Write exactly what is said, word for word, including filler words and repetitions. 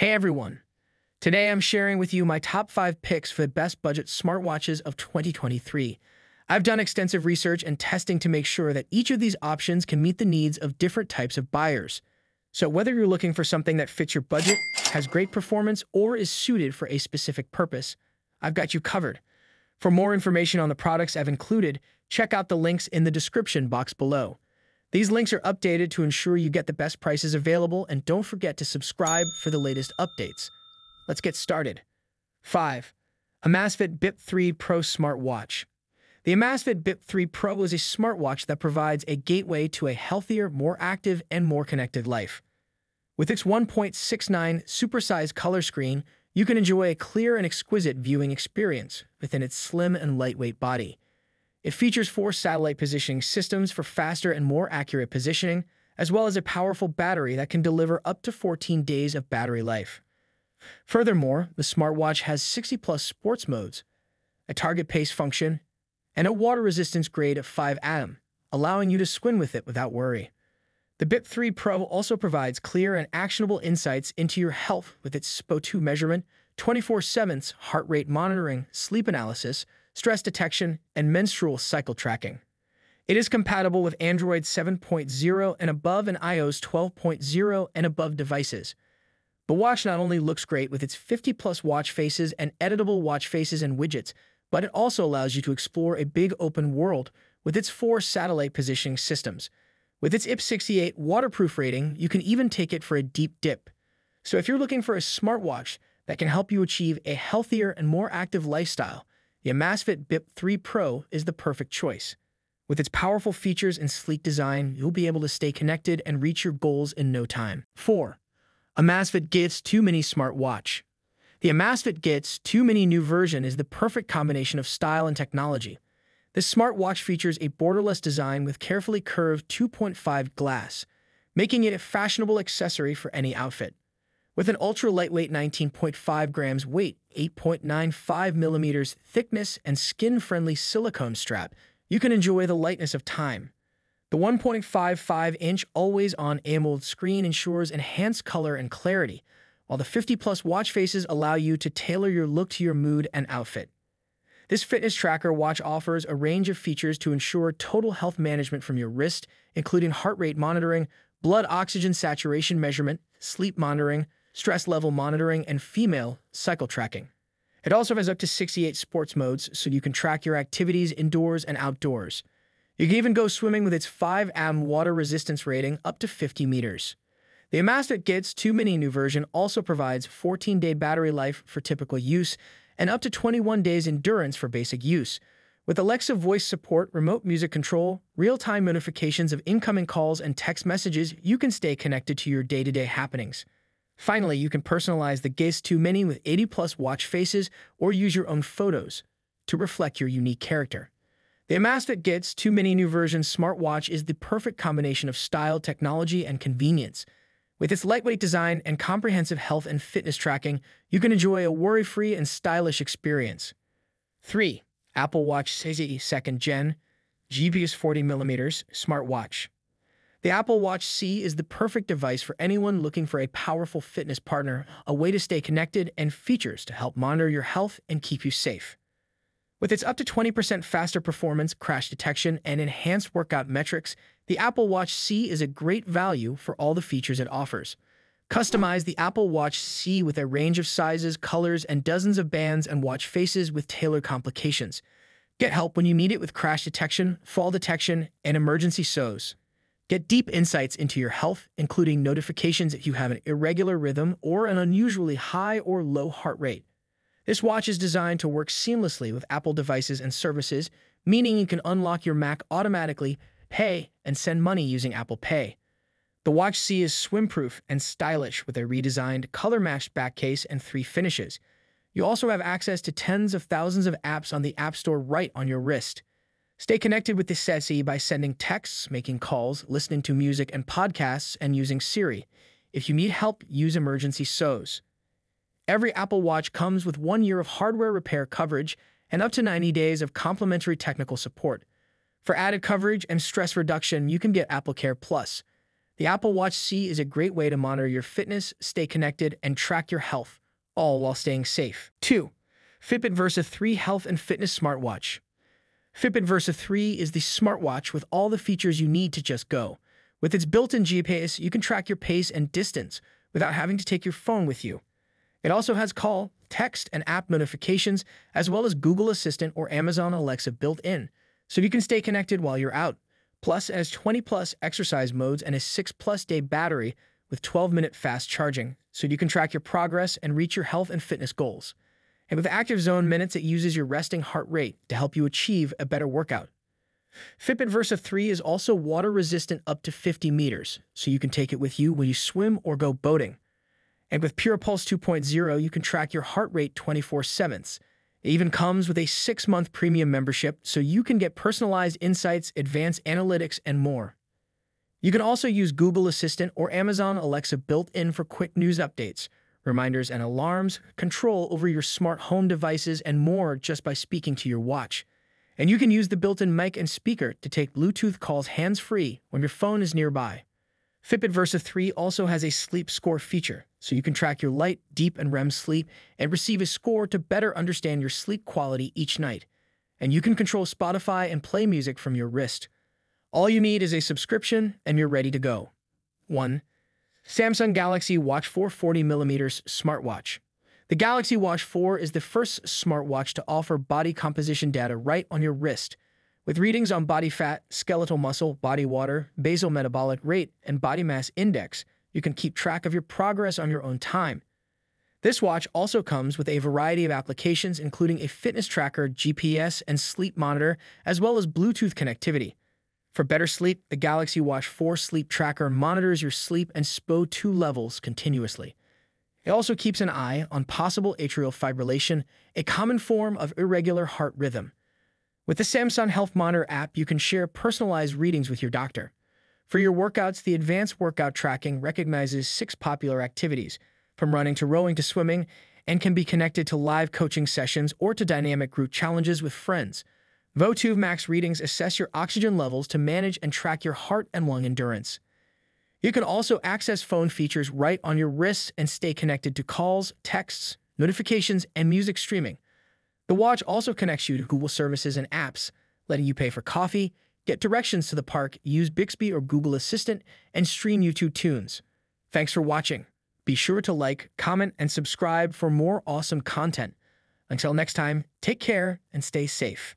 Hey everyone, today I'm sharing with you my top five picks for the best budget smartwatches of twenty twenty-three. I've done extensive research and testing to make sure that each of these options can meet the needs of different types of buyers. So whether you're looking for something that fits your budget, has great performance, or is suited for a specific purpose, I've got you covered. For more information on the products I've included, check out the links in the description box below. These links are updated to ensure you get the best prices available, and don't forget to subscribe for the latest updates. Let's get started. five. Amazfit Bip three Pro Smartwatch. The Amazfit Bip three Pro is a smartwatch that provides a gateway to a healthier, more active, and more connected life. With its one point six nine supersized color screen, you can enjoy a clear and exquisite viewing experience within its slim and lightweight body. It features four satellite positioning systems for faster and more accurate positioning, as well as a powerful battery that can deliver up to fourteen days of battery life. Furthermore, the smartwatch has sixty plus sports modes, a target pace function, and a water resistance grade of five atom, allowing you to swim with it without worry. The Bip three Pro also provides clear and actionable insights into your health with its S P O two measurement, twenty-four seven heart rate monitoring, sleep analysis, stress detection, and menstrual cycle tracking. It is compatible with Android seven point oh and above and iOS twelve point oh and above devices. The watch not only looks great with its fifty plus watch faces and editable watch faces and widgets, but it also allows you to explore a big open world with its four satellite positioning systems. With its I P sixty-eight waterproof rating, you can even take it for a deep dip. So if you're looking for a smartwatch that can help you achieve a healthier and more active lifestyle, the Amazfit Bip three Pro is the perfect choice. With its powerful features and sleek design, you'll be able to stay connected and reach your goals in no time. four. Amazfit G T S two Mini Smartwatch. The Amazfit G T S two Mini new version is the perfect combination of style and technology. This smartwatch features a borderless design with carefully curved two point five glass, making it a fashionable accessory for any outfit. With an ultra-lightweight nineteen point five grams weight, eight point nine five millimeters thickness, and skin-friendly silicone strap, you can enjoy the lightness of time. The one point five five inch always-on AMOLED screen ensures enhanced color and clarity, while the fifty plus watch faces allow you to tailor your look to your mood and outfit. This fitness tracker watch offers a range of features to ensure total health management from your wrist, including heart rate monitoring, blood oxygen saturation measurement, sleep monitoring, stress level monitoring, and female cycle tracking. It also has up to sixty-eight sports modes, so you can track your activities indoors and outdoors. You can even go swimming with its five atom water resistance rating up to fifty meters. The Amazfit G T S two Mini new version also provides fourteen day battery life for typical use and up to twenty-one days endurance for basic use. With Alexa voice support, remote music control, real-time notifications of incoming calls and text messages, you can stay connected to your day-to-day happenings. Finally, you can personalize the G T S two Mini with eighty plus watch faces or use your own photos to reflect your unique character. The Amazfit G T S two Mini new version smartwatch is the perfect combination of style, technology, and convenience. With its lightweight design and comprehensive health and fitness tracking, you can enjoy a worry-free and stylish experience. three. Apple Watch S E second gen, G P S forty millimeter smartwatch. The Apple Watch S E is the perfect device for anyone looking for a powerful fitness partner, a way to stay connected, and features to help monitor your health and keep you safe. With its up to twenty percent faster performance, crash detection, and enhanced workout metrics, the Apple Watch S E is a great value for all the features it offers. Customize the Apple Watch S E with a range of sizes, colors, and dozens of bands and watch faces with tailored complications. Get help when you need it with crash detection, fall detection, and emergency S O S. Get deep insights into your health, including notifications if you have an irregular rhythm or an unusually high or low heart rate. This watch is designed to work seamlessly with Apple devices and services, meaning you can unlock your Mac automatically, pay, and send money using Apple Pay. The Watch S E is swim-proof and stylish with a redesigned, color-matched back case and three finishes. You also have access to tens of thousands of apps on the App Store right on your wrist. Stay connected with the S E by sending texts, making calls, listening to music and podcasts, and using Siri. If you need help, use emergency S O S. Every Apple Watch comes with one year of hardware repair coverage and up to ninety days of complimentary technical support. For added coverage and stress reduction, you can get Apple Care Plus. The Apple Watch S E is a great way to monitor your fitness, stay connected, and track your health, all while staying safe. two. Fitbit Versa three Health and Fitness Smartwatch. Fitbit Versa three is the smartwatch with all the features you need to just go. With its built-in G P S, you can track your pace and distance without having to take your phone with you. It also has call, text, and app notifications, as well as Google Assistant or Amazon Alexa built in, so you can stay connected while you're out. Plus, it has twenty plus exercise modes and a six plus day battery with twelve minute fast charging, so you can track your progress and reach your health and fitness goals. And with active zone minutes, it uses your resting heart rate to help you achieve a better workout. Fitbit Versa three is also water-resistant up to fifty meters, so you can take it with you when you swim or go boating. And with PurePulse two point oh, you can track your heart rate twenty-four seven. It even comes with a six month premium membership, so you can get personalized insights, advanced analytics, and more. You can also use Google Assistant or Amazon Alexa built-in for quick news updates, reminders and alarms, control over your smart home devices, and more just by speaking to your watch. And you can use the built-in mic and speaker to take Bluetooth calls hands-free when your phone is nearby. Fitbit Versa three also has a sleep score feature, so you can track your light, deep, and R E M sleep and receive a score to better understand your sleep quality each night. And you can control Spotify and play music from your wrist. All you need is a subscription and you're ready to go. one. Samsung Galaxy Watch four forty millimeter smartwatch. The Galaxy Watch four is the first smartwatch to offer body composition data right on your wrist, with readings on body fat, skeletal muscle, body water, basal metabolic rate, and body mass index. You can keep track of your progress on your own time. This watch also comes with a variety of applications, including a fitness tracker, G P S, and sleep monitor, as well as Bluetooth connectivity. For better sleep, the Galaxy Watch four Sleep Tracker monitors your sleep and S P O two levels continuously. It also keeps an eye on possible atrial fibrillation, a common form of irregular heart rhythm. With the Samsung Health Monitor app, you can share personalized readings with your doctor. For your workouts, the advanced workout tracking recognizes six popular activities, from running to rowing to swimming, and can be connected to live coaching sessions or to dynamic group challenges with friends. V O two Max readings assess your oxygen levels to manage and track your heart and lung endurance. You can also access phone features right on your wrists and stay connected to calls, texts, notifications, and music streaming. The watch also connects you to Google services and apps, letting you pay for coffee, get directions to the park, use Bixby or Google Assistant, and stream YouTube tunes. Thanks for watching. Be sure to like, comment, and subscribe for more awesome content. Until next time, take care and stay safe.